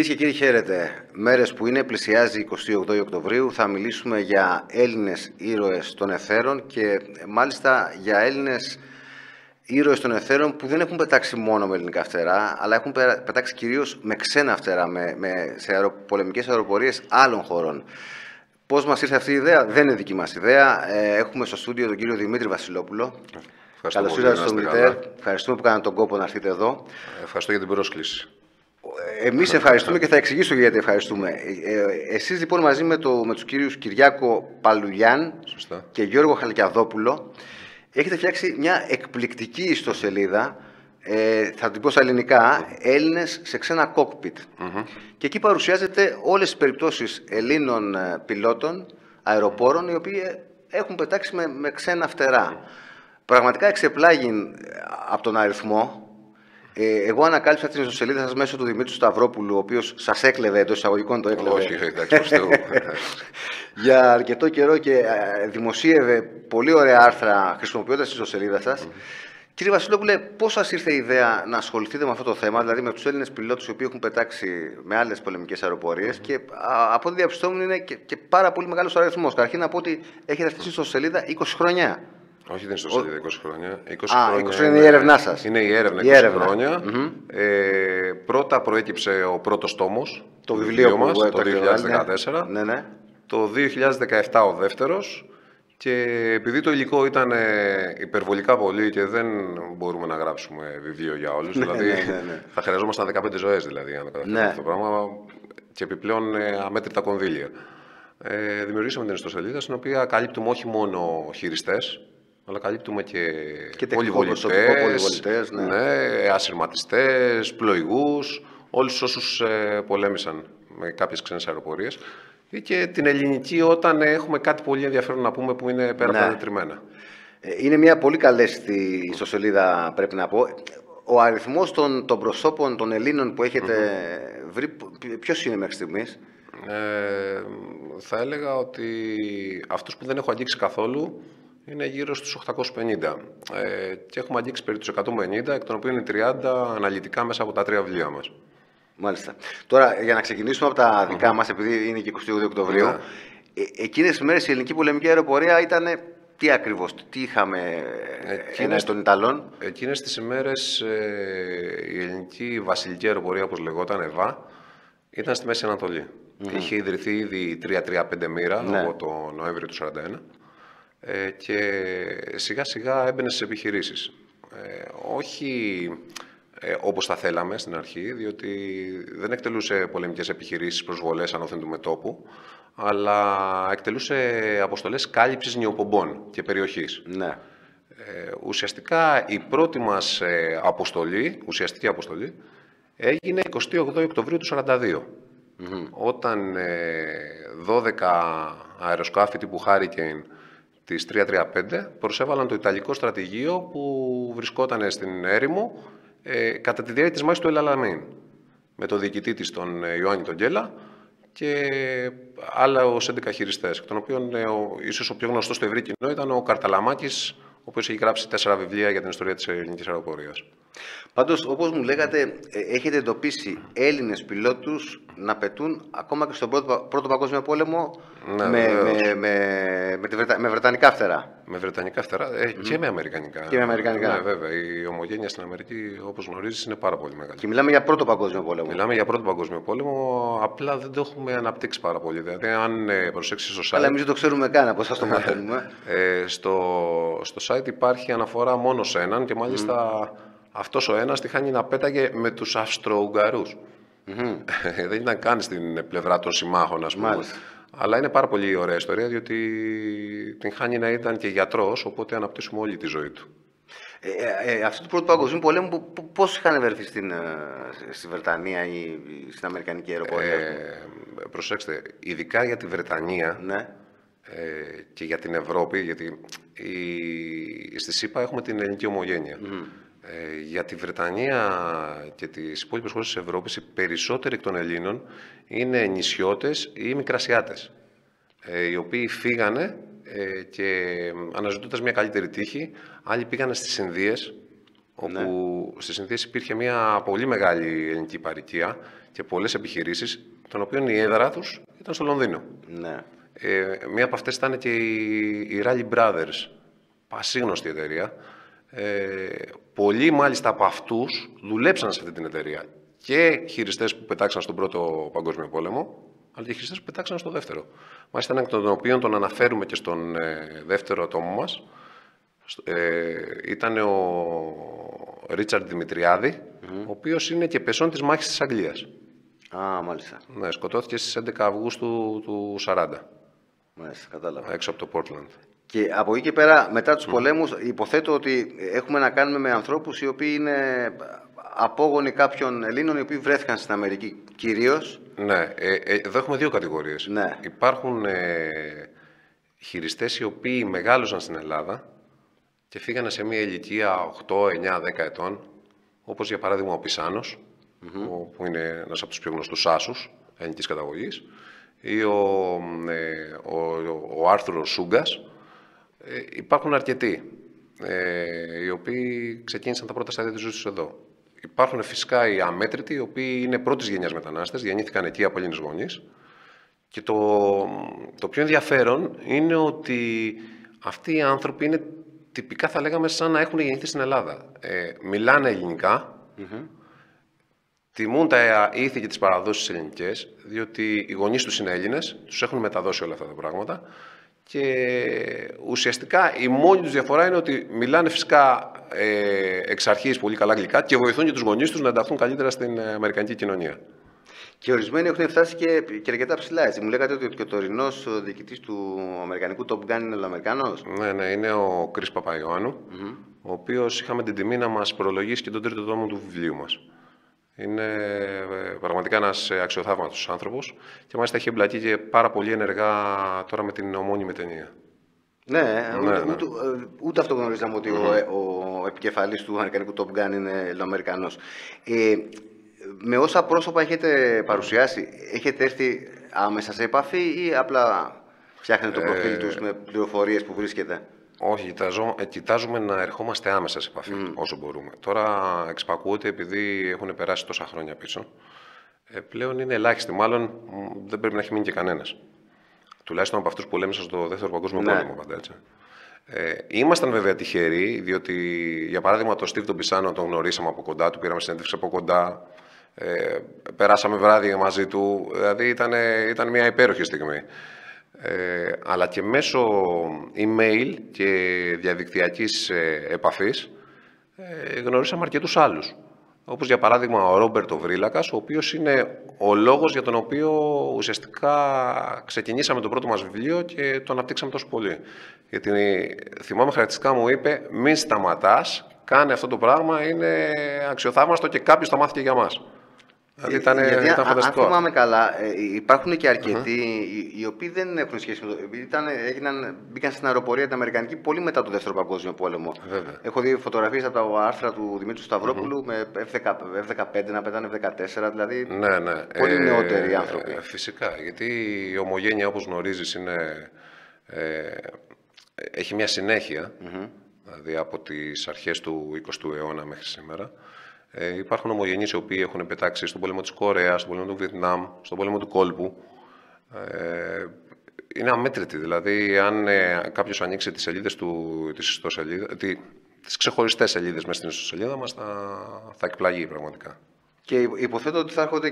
Κυρίες και κύριοι, χαίρετε. Μέρες που είναι, πλησιάζει 28 Οκτωβρίου. Θα μιλήσουμε για Έλληνες ήρωες των εθέρων και μάλιστα για Έλληνες ήρωες των εθέρων που δεν έχουν πετάξει μόνο με ελληνικά φτερά, αλλά έχουν πετάξει κυρίως με ξένα φτερά, σε πολεμικές αεροπορίες άλλων χωρών. Πώς μας ήρθε αυτή η ιδέα? Δεν είναι δική μας ιδέα. Έχουμε στο στούντιο τον κύριο Δημήτρη Βασιλόπουλο. Καλώς ήρθατε στο Μιλτέρ. Ευχαριστούμε που κάνατε τον κόπο να έρθετε εδώ. Ευχαριστώ για την πρόσκληση. Εμείς ευχαριστούμε και θα εξηγήσω γιατί ευχαριστούμε. Εσείς λοιπόν μαζί με τους κύριους Κυριάκο Παλουλιάν και Γιώργο Χαλκιαδόπουλο έχετε φτιάξει μια εκπληκτική ιστοσελίδα, θα την πω στα ελληνικά, Έλληνες σε ξένα κόκπιτ. Και εκεί παρουσιάζεται όλες τις περιπτώσεις Ελλήνων πιλότων, αεροπόρων, οι οποίοι έχουν πετάξει με ξένα φτερά. Πραγματικά εξεπλάγει από τον αριθμό. Εγώ ανακάλυψα αυτήν την ιστοσελίδα σας μέσω του Δημήτρου Σταυρόπουλου, ο οποίος σας έκλεβε, εντός εισαγωγικών το έκλεβε. Όχι, εντάξει, πιστεύω. Για αρκετό καιρό και δημοσίευε πολύ ωραία άρθρα χρησιμοποιώντας την ιστοσελίδα σας. Κύριε Βασιλόπουλε, πώς σας ήρθε η ιδέα να ασχοληθείτε με αυτό το θέμα, δηλαδή με τους Έλληνες πιλότους οι οποίοι έχουν πετάξει με άλλες πολεμικές αεροπορίες και από ό,τι διαπιστώνουν είναι και πάρα πολύ μεγάλος αριθμός. Καταρχήν να πω ότι έχετε αυτή την ιστοσελίδα 20 χρόνια. Όχι, δεν είναι στο 20 χρόνια. 20 χρόνια είναι η έρευνά σας. Είναι η έρευνα 20 χρόνια. Πρώτα προέκυψε ο πρώτος τόμος. Το βιβλίο μας, το 2014. Ναι, ναι. Το 2017 ο δεύτερος. Και επειδή το υλικό ήταν υπερβολικά πολύ και δεν μπορούμε να γράψουμε βιβλίο για όλους, δηλαδή θα χρειαζόμασταν 15 ζωές δηλαδή, για να καταφέρουμε αυτό το πράγμα. Και επιπλέον αμέτρητα κονδύλια. Δημιουργήσαμε την ιστοσελίδα στην οποία καλύπτουμε όχι μόνο χειριστές, αλλά καλύπτουμε και πολυβολητές, ασυρματιστές, πλοηγούς, όλους όσους πολέμησαν με κάποιες ξένες αεροπορίες. Ή και την ελληνική όταν έχουμε κάτι πολύ ενδιαφέρον να πούμε που είναι πέρα από τα τετριμένα. Είναι μια πολύ καλέστη ιστοσελίδα, πρέπει να πω. Ο αριθμός των προσώπων των Ελλήνων που έχετε βρει, ποιος είναι μέχρι στιγμής? Θα έλεγα ότι αυτούς που δεν έχω αγγίξει καθόλου είναι γύρω στους 850 και έχουμε αγγίξει περί τους 150, εκ των οποίων είναι 30 αναλυτικά μέσα από τα τρία βιβλία μας. Μάλιστα. Τώρα για να ξεκινήσουμε από τα δικά μας, επειδή είναι και 28 Οκτωβρίου, εκείνες μέρες η ελληνική πολεμική αεροπορία ήταν τι ακριβώς, τι είχαμε ένας των Ιταλών? Εκείνες τις ημέρες η ελληνική βασιλική αεροπορία, όπως λεγόταν ΕΒΑ, ήταν στη Μέση Ανατολή. Είχε ιδρυθεί ήδη 3-3-5 μοίρα από το Νοέμβριο του 1941. Και σιγά σιγά έμπαινε στις επιχειρήσεις. Όχι όπως θα θέλαμε στην αρχή, διότι δεν εκτελούσε πολεμικές επιχειρήσεις, προσβολές ανώθεν του μετόπου, αλλά εκτελούσε αποστολές κάλυψης νιωπωμπών και περιοχής. Ναι. Ουσιαστικά η πρώτη μας αποστολή, ουσιαστική αποστολή, έγινε 28 Οκτωβρίου του 1942. Όταν 12 αεροσκάφη τύπου Hurricane τις 335 προσέβαλαν το Ιταλικό στρατηγείο που βρισκόταν στην έρημο κατά τη διάρκεια της μάχης του Ελ Αλαμέν με τον διοικητή της, τον Ιωάννη Τονγκέλα, και άλλα ως 11 χειριστές, εκ των οποίων ίσως ο πιο γνωστός στο ευρύ κοινό ήταν ο Καρταλαμάκης, ο οποίος έχει γράψει 4 βιβλία για την ιστορία της ελληνικής αεροπορίας. Πάντως, όπως μου λέγατε, έχετε εντοπίσει Έλληνες πιλότους να πετούν ακόμα και στον Πρώτο Παγκόσμιο Πόλεμο με βρετανικά φτερά. Με βρετανικά φτερά και με αμερικανικά. Και με αμερικανικά. Ναι, βέβαια. Η ομογένεια στην Αμερική, όπως γνωρίζεις, είναι πάρα πολύ μεγάλη. Και μιλάμε για Πρώτο Παγκόσμιο Πόλεμο. Μιλάμε για Πρώτο Παγκόσμιο Πόλεμο, απλά δεν το έχουμε αναπτύξει πάρα πολύ. Δηλαδή, αν προσέξεις στο site. Αλλά εμείς δεν το ξέρουμε καν, από εσάς το μαθαίνουμε. Στο site υπάρχει αναφορά μόνο σε έναν και μάλιστα. Αυτός ο ένας τη χάνει να πέταγε με τους Αυστρο-Ουγγαρούς. Δεν ήταν καν στην πλευρά των συμμάχων, ας πούμε. Μάλιστα. Αλλά είναι πάρα πολύ ωραία ιστορία, διότι την χάνει να ήταν και γιατρός, οπότε αναπτύσσουμε όλη τη ζωή του. Αυτό του Πρώτου Παγκοσμίου Πολέμου, πώς είχαν ευρεθεί στη Βρετανία ή στην Αμερικανική αεροπορία? Προσέξτε, ειδικά για τη Βρετανία και για την Ευρώπη, γιατί στη ΣΥΠΑ έχουμε την ελληνική ομογένεια. Για τη Βρετανία και τις υπόλοιπες χώρες της Ευρώπης, οι περισσότεροι εκ των Ελλήνων είναι νησιώτες ή Μικρασιάτες, οι οποίοι φύγανε και αναζητώντας μια καλύτερη τύχη, άλλοι πήγανε στις Ινδίες, όπου στις συνθήκες υπήρχε μια πολύ μεγάλη ελληνική παροικία και πολλές επιχειρήσεις, των οποίων η έδρα τους ήταν στο Λονδίνο. Ναι. Μία από αυτές ήταν και η Rally Brothers, πασίγνωστη εταιρεία. Πολλοί μάλιστα από αυτούς δουλέψαν σε αυτή την εταιρεία. Και χειριστές που πετάξαν στον Πρώτο Παγκόσμιο Πόλεμο, αλλά και χειριστές που πετάξαν στο Δεύτερο. Μάλιστα, έναν εκ των οποίων τον αναφέρουμε και στον δεύτερο τόμο μας. Ήταν ο Ρίτσαρντ Δημητριάδη, ο οποίος είναι και πεσόν της μάχης της Αγγλίας. Α, μάλιστα. Ναι, σκοτώθηκε στις 11 Αυγούστου του 1940. Μάλιστα, κατάλαβα. Έξω από το Πόρτλαντ. Και από εκεί και πέρα, μετά τους πολέμους, υποθέτω ότι έχουμε να κάνουμε με ανθρώπους οι οποίοι είναι απόγονοι κάποιων Ελλήνων, οι οποίοι βρέθηκαν στην Αμερική κυρίως. Ναι, εδώ έχουμε δύο κατηγορίες. Ναι. Υπάρχουν χειριστές οι οποίοι μεγάλωσαν στην Ελλάδα και φύγανε σε μια ηλικία 8, 9, 10 ετών, όπως για παράδειγμα ο Πισάνος, που είναι ένας από τους πιο γνωστούς άσους ελληνικής καταγωγής, ή ο Άρθουρος Σούγκας. Υπάρχουν αρκετοί, οι οποίοι ξεκίνησαν τα πρώτα στάδια της ζωής τους εδώ. Υπάρχουν φυσικά οι αμέτρητοι, οι οποίοι είναι πρώτης γενιάς μετανάστες, γεννήθηκαν εκεί από Έλληνες γονείς. Και το πιο ενδιαφέρον είναι ότι αυτοί οι άνθρωποι είναι τυπικά, θα λέγαμε, σαν να έχουν γεννηθεί στην Ελλάδα. Μιλάνε ελληνικά, τιμούν τα ήθη και τις παραδόσεις ελληνικές, διότι οι γονείς τους είναι Έλληνες, τους έχουν μεταδώσει όλα αυτά τα πράγματα. Και ουσιαστικά η μόνη τους διαφορά είναι ότι μιλάνε φυσικά εξ αρχής πολύ καλά αγγλικά και βοηθούν και τους γονείς τους να ενταχθούν καλύτερα στην αμερικανική κοινωνία. Και ορισμένοι έχουν φτάσει και αρκετά ψηλά. Έτσι. Μου λέγατε ότι και ο τωρινός διοικητής του αμερικανικού Top Gun είναι Ελλοαμερικανός. Ναι, ναι, είναι ο Κρις Παπαϊωάννου, ο οποίος είχαμε την τιμή να μας προλογίσει και τον τρίτο τόμο του βιβλίου μας. Είναι πραγματικά ένας αξιοθαύματος άνθρωπος και μάλιστα έχει εμπλακεί και πάρα πολύ ενεργά τώρα με την ομώνυμη ταινία. Ναι, ούτε αυτό γνωρίζαμε ότι ο επικεφαλής του αμερικανικού Top Gun είναι Ελλοαμερικανός. Με όσα πρόσωπα έχετε παρουσιάσει, έχετε έρθει άμεσα σε επαφή ή απλά φτιάχνετε το προφίλ τους με πληροφορίες που βρίσκετε? Όχι, κοιτάζουμε να ερχόμαστε άμεσα σε επαφή όσο μπορούμε. Τώρα εξπακούεται επειδή έχουν περάσει τόσα χρόνια πίσω. Πλέον είναι ελάχιστοι, μάλλον δεν πρέπει να έχει μείνει και κανένας. Τουλάχιστον από αυτούς που πολέμησαν στο Δεύτερο Παγκόσμιο Πόλεμο, πάντα έτσι. Ήμασταν βέβαια τυχεροί, διότι για παράδειγμα τον Στίβ τον Πισάνο τον γνωρίσαμε από κοντά, του πήραμε συνέντευξη από κοντά. Περάσαμε βράδυ μαζί του, δηλαδή ήταν μια υπέροχη στιγμή. Αλλά και μέσω email και διαδικτυακής επαφής γνωρίσαμε αρκετούς άλλους. Όπως για παράδειγμα ο Ρόμπερτο Βρύλακας, ο οποίος είναι ο λόγος για τον οποίο ουσιαστικά ξεκινήσαμε το πρώτο μας βιβλίο και το αναπτύξαμε τόσο πολύ. Γιατί θυμάμαι χαρακτηριστικά μου είπε «Μην σταματάς, κάνε αυτό το πράγμα, είναι αξιοθαύμαστο και κάποιος τα μάθηκε για μας». Γιατί αν θυμάμαι καλά, υπάρχουν και αρκετοί οι οποίοι δεν έχουν σχέση με το. Μπήκαν στην αεροπορία την Αμερικανική πολύ μετά το Δεύτερο Παγκόσμιο Πόλεμο. Βέβαια. Έχω δει φωτογραφίες από τα άρθρα του Δημήτρου Σταυρόπουλου με F-15 να πετάνε F-14, δηλαδή. Ναι, ναι. Πολύ νεότεροι άνθρωποι. Φυσικά. Γιατί η ομογένεια, όπως γνωρίζεις, έχει μια συνέχεια. Δηλαδή από τις αρχές του 20ου αιώνα μέχρι σήμερα. Υπάρχουν ομογενείς οι οποίοι έχουν πετάξει στον πόλεμο της Κορέας, στον πόλεμο του Βιετνάμ, στον πόλεμο του Κόλπου. Είναι αμέτρητοι. Δηλαδή, αν κάποιος ανοίξει τις σελίδες τις ξεχωριστές σελίδες μέσα στην ιστοσελίδα μας, θα εκπλαγεί πραγματικά. Και υποθέτω ότι θα έρχονται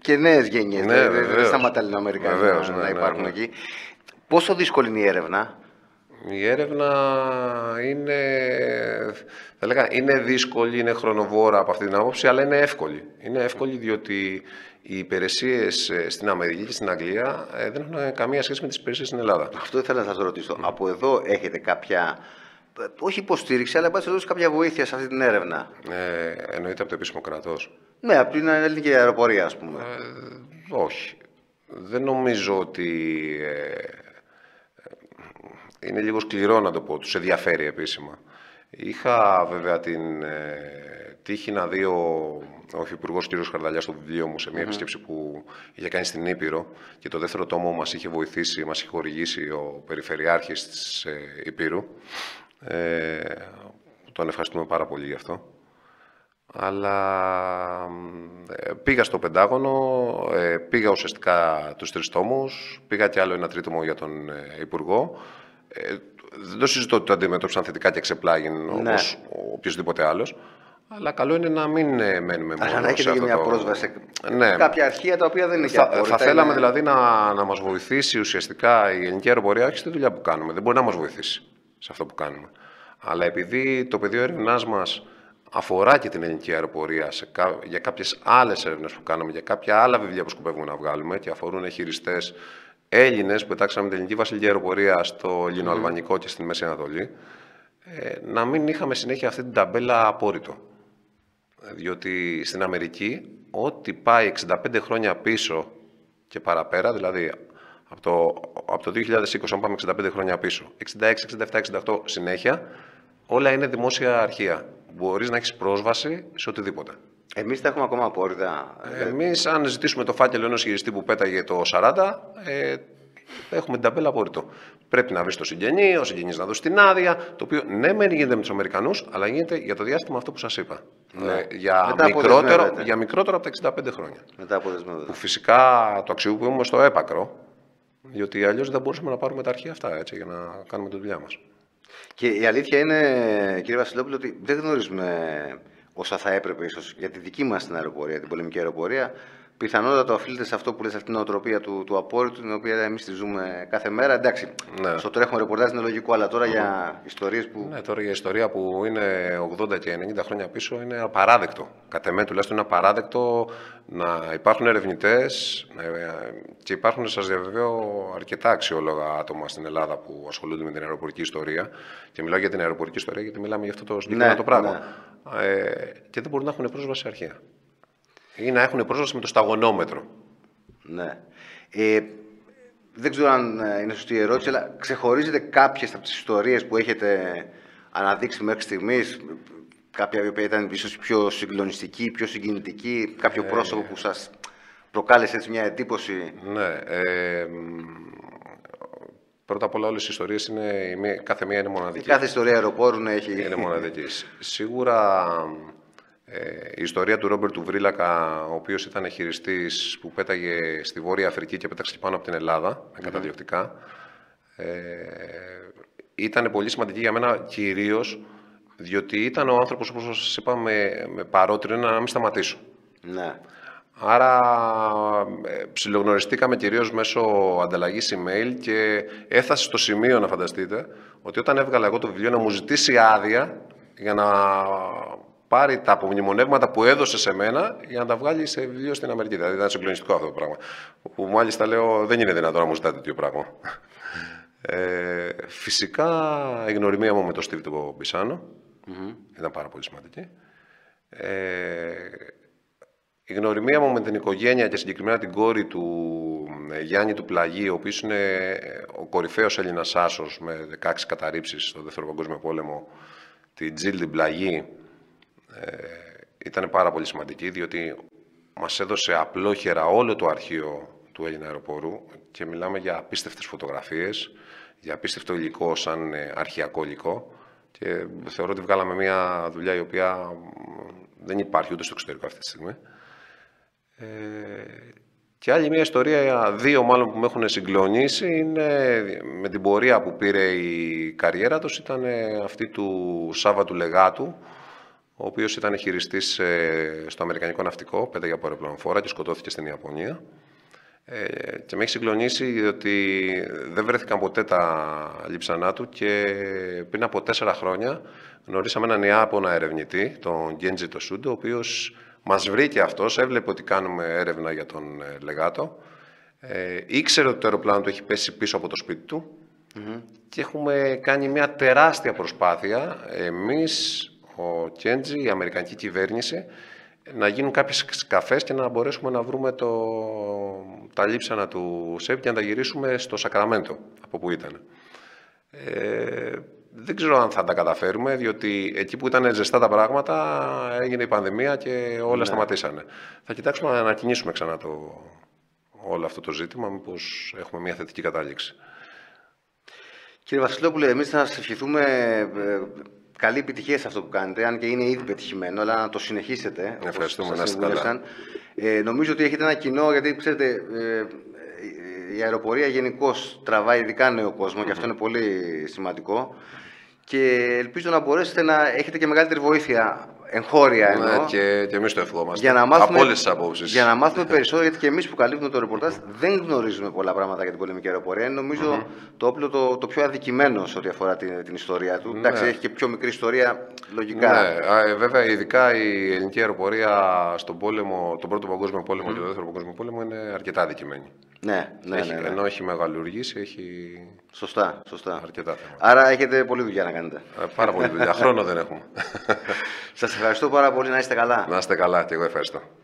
και νέες γενιές. Ναι, δεν σταματάει η Αμερικανική να υπάρχουν εκεί. Πόσο δύσκολη είναι η έρευνα? Η έρευνα είναι δύσκολη, είναι χρονοβόρα από αυτή την άποψη, αλλά είναι εύκολη. Είναι εύκολη διότι οι υπηρεσίες στην Αμερική και στην Αγγλία δεν έχουν καμία σχέση με τις υπηρεσίες στην Ελλάδα. Αυτό ήθελα να σας ρωτήσω. Από εδώ έχετε κάποια, όχι υποστήριξη, αλλά δώσει κάποια βοήθεια σε αυτή την έρευνα? Εννοείται από το επίσημο κράτος? Ναι, από την ελληνική αεροπορία, ας πούμε. Όχι. Δεν νομίζω ότι... Είναι λίγο σκληρό να το πω, τους ενδιαφέρει επίσημα. Είχα βέβαια την τύχη να δει ο Υφυπουργός κ. Χαρδαλιάς στο βιβλίο μου σε μια επίσκεψη που είχε κάνει στην Ήπειρο και το δεύτερο τόμο μας είχε βοηθήσει, μας είχε χορηγήσει ο Περιφερειάρχης της Ήπειρου. Τον ευχαριστούμε πάρα πολύ γι' αυτό. Αλλά πήγα στο Πεντάγωνο, πήγα ουσιαστικά τους τρεις τόμους, πήγα και άλλο ένα τρίτομο για τον Υπουργό. Δεν το συζητώ ότι το αντιμετώπισαν θετικά και ξεπλάγιν όπως οποιοδήποτε άλλος. Αλλά καλό είναι να μην μένουμε μόνο. Αλλά να έχετε και μια πρόσβαση. Ναι. Κάποια αρχεία τα οποία δεν είναι για απόρριτα. Θα θέλαμε δηλαδή να μας βοηθήσει ουσιαστικά η ελληνική αεροπορία, όχι στη δουλειά που κάνουμε. Δεν μπορεί να μας βοηθήσει σε αυτό που κάνουμε. Αλλά επειδή το πεδίο έρευνάς μας αφορά και την ελληνική αεροπορία για κάποιες άλλες έρευνες που κάνουμε, για κάποια άλλα βιβλία που σκοπεύουμε να βγάλουμε και αφορούν χειριστές Έλληνες που πετάξαμε την ελληνική βασιλική αεροπορία στο ελληνοαλβανικό και στη Μέση Ανατολή, να μην είχαμε συνέχεια αυτή την ταμπέλα απόρριτο. Διότι στην Αμερική, ό,τι πάει 65 χρόνια πίσω και παραπέρα, δηλαδή από το 2020, αν πάμε 65 χρόνια πίσω, 66, 67, 68 συνέχεια, όλα είναι δημόσια αρχεία. Μπορείς να έχεις πρόσβαση σε οτιδήποτε. Εμείς τα έχουμε ακόμα απόρριτα. Εμείς, αν ζητήσουμε το φάκελο ενός χειριστή που πέταγε το 40, έχουμε την ταμπέλα απόρριτο. Πρέπει να βρεις το συγγενή, ο συγγενής να δώσει την άδεια. Το οποίο ναι, μεν γίνεται με τους Αμερικανούς, αλλά γίνεται για το διάστημα αυτό που σας είπα. Ναι. Για μικρότερο από τα 65 χρόνια. Μετά που φυσικά το αξιοποιούμε στο έπακρο, γιατί αλλιώς δεν μπορούσαμε να πάρουμε τα αρχεία αυτά έτσι, για να κάνουμε τη δουλειά μας. Και η αλήθεια είναι, κύριε Βασιλόπουλο, ότι δεν γνωρίζουμε όσα θα έπρεπε ίσως για τη δική μας την αεροπορία, την πολεμική αεροπορία. Πιθανότατα οφείλεται σε αυτό που λες, αυτήν την νοοτροπία του απόρριτου, την οποία εμείς τη ζούμε κάθε μέρα. Εντάξει, ναι. Στο τρέχον ρεπορτάζ είναι λογικό, αλλά τώρα για ιστορίες που. Ναι, τώρα για ιστορία που είναι 80 και 90 χρόνια πίσω είναι απαράδεκτο. Κατ' εμέ τουλάχιστον είναι απαράδεκτο να υπάρχουν ερευνητές και υπάρχουν, σας διαβεβαίω, αρκετά αξιόλογα άτομα στην Ελλάδα που ασχολούνται με την αεροπορική ιστορία. Και μιλάω για την αεροπορική ιστορία γιατί μιλάμε για αυτό το συγκεκριμένο πράγμα. Ναι. Και δεν μπορούν να έχουν πρόσβαση σε αρχεία. Ή να έχουν πρόσβαση με το σταγονόμετρο. Ναι. Δεν ξέρω αν είναι σωστή η ερώτηση, αλλά ξεχωρίζετε κάποιες από τις ιστορίες που έχετε αναδείξει μέχρι στιγμής, κάποια η οποία ήταν ίσως πιο συγκλονιστική, πιο συγκινητική, κάποιο πρόσωπο που σας προκάλεσε έτσι μια εντύπωση? Ναι. Πρώτα απ' όλα, όλες οι ιστορίες είναι, κάθε μία είναι μοναδική. Κάθε ιστορία αεροπόρου έχει. Είναι μοναδική. Σίγουρα. Η ιστορία του Ρόμπερτου Βρύλακα, ο οποίος ήταν χειριστής που πέταγε στη Βόρεια Αφρική και πέταξε και πάνω από την Ελλάδα, καταδιοκτικά, ήταν πολύ σημαντική για μένα κυρίως, διότι ήταν ο άνθρωπος, όπως σας είπα, με παρότρινε να μην σταματήσω. Ναι. Άρα ψιλογνωριστήκαμε κυρίως μέσω ανταλλαγής email και έφτασε στο σημείο, να φανταστείτε, ότι όταν έβγαλα εγώ το βιβλίο να μου ζητήσει άδεια για να πάρει τα απομνημονεύματα που έδωσε σε μένα για να τα βγάλει σε βιβλίο στην Αμερική. Δηλαδή ήταν συγκλονιστικό αυτό το πράγμα. Που μάλιστα λέω, δεν είναι δυνατόν να μου ζητάτε τέτοιο πράγμα. Φυσικά η γνωριμία μου με τον Στίβ τον Πισάνο ήταν πάρα πολύ σημαντική. Η γνωριμία μου με την οικογένεια και συγκεκριμένα την κόρη του Γιάννη του Πλαγή, ο οποίος είναι ο κορυφαίος Έλληνας άσος με 16 καταρρήψεις στο Δεύτερο Παγκόσμιο Πόλεμο, την Τζίλη Πλαγή. Ήταν πάρα πολύ σημαντική, διότι μας έδωσε απλόχερα όλο το αρχείο του Έλληνα αεροπόρου και μιλάμε για απίστευτες φωτογραφίες, για απίστευτο υλικό σαν αρχειακό υλικό και θεωρώ ότι βγάλαμε μια δουλειά η οποία δεν υπάρχει ούτε στο εξωτερικό αυτή τη στιγμή. Και άλλη μια ιστορία, δύο μάλλον που με έχουν συγκλονίσει, είναι με την πορεία που πήρε η καριέρα τους, ήταν αυτή του Σάββα του Λεγάτου, ο οποίος ήταν χειριστής στο Αμερικανικό Ναυτικό, πέταγε από αεροπλανοφόρα και σκοτώθηκε στην Ιαπωνία. Και με έχει συγκλονίσει διότι δεν βρέθηκαν ποτέ τα λείψανά του και πριν από 4 χρόνια γνωρίσαμε έναν Ιάπωνα ερευνητή, τον Γκέντζι Τοσούντο, ο οποίος μας βρήκε αυτός, έβλεπε ότι κάνουμε έρευνα για τον Λεγάτο, ήξερε ότι το αεροπλάνο του έχει πέσει πίσω από το σπίτι του και έχουμε κάνει μια τεράστια προσπάθεια εμείς, ο Κέντζι, η αμερικανική κυβέρνηση, να γίνουν κάποιες σκαφές και να μπορέσουμε να βρούμε τα λείψανα του ΣΕΒ και να τα γυρίσουμε στο Σακραμέντο, από που ήταν. Δεν ξέρω αν θα τα καταφέρουμε, διότι εκεί που ήταν ζεστά τα πράγματα έγινε η πανδημία και όλα σταματήσανε. Θα κοιτάξουμε να ανακοινήσουμε ξανά όλο αυτό το ζήτημα, μήπως έχουμε μια θετική κατάληξη. Κύριε Βασιλόπουλε, εμείς θα σας ευχηθούμε καλή επιτυχία σε αυτό που κάνετε, αν και είναι ήδη πετυχημένο, αλλά να το συνεχίσετε. Ευχαριστούμε, να είστε καλά. Νομίζω ότι έχετε ένα κοινό, γιατί ξέρετε, η αεροπορία γενικώς τραβάει ειδικά νέο κόσμο, και αυτό είναι πολύ σημαντικό. Και ελπίζω να μπορέσετε να έχετε και μεγαλύτερη βοήθεια, εγχώρια εννοώ. Και εμείς το ευχόμαστε. Για να μάθουμε, από όλες τις απόψεις. Για να μάθουμε περισσότερο, γιατί και εμείς που καλύπτουμε το ρεπορτάζ δεν γνωρίζουμε πολλά πράγματα για την πολεμική αεροπορία. Είναι νομίζω το όπλο το πιο αδικημένο σε ό,τι αφορά την ιστορία του. Εντάξει, έχει και πιο μικρή ιστορία, λογικά. Ναι, βέβαια, ειδικά η ελληνική αεροπορία στον πόλεμο, τον Πρώτο Παγκόσμιο Πόλεμο και τον Δεύτερο Παγκόσμιο Πόλεμο, είναι αρκετά αδικημένη. Ναι. Ενώ έχει μεγαλουργήσει, έχει. Σωστά. Αρκετά θέματα. Άρα έχετε πολλή δουλειά να κάνετε. Πάρα πολλή δουλειά. Χρόνο δεν έχουμε. Σας ευχαριστώ πάρα πολύ. Να είστε καλά. Να είστε καλά, και εγώ ευχαριστώ.